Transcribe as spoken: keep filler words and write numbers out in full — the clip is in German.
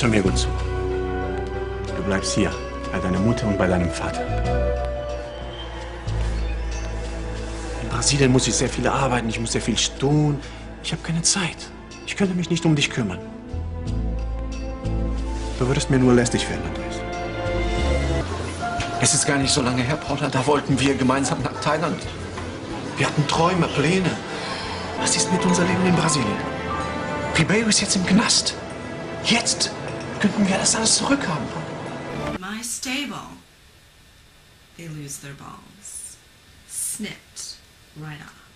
Jetzt hör mir gut zu. Du bleibst hier, bei deiner Mutter und bei deinem Vater. In Brasilien muss ich sehr viel arbeiten, ich muss sehr viel tun. Ich habe keine Zeit. Ich könnte mich nicht um dich kümmern. Du würdest mir nur lästig werden, Andreas. Es ist gar nicht so lange her, Paula. Da wollten wir gemeinsam nach Thailand. Wir hatten Träume, Pläne. Was ist mit unserem Leben in Brasilien? Ribeiro ist jetzt im Knast. Jetzt könnten wir das alles zurückhaben. My stable. They lose their balls. Snipped right off.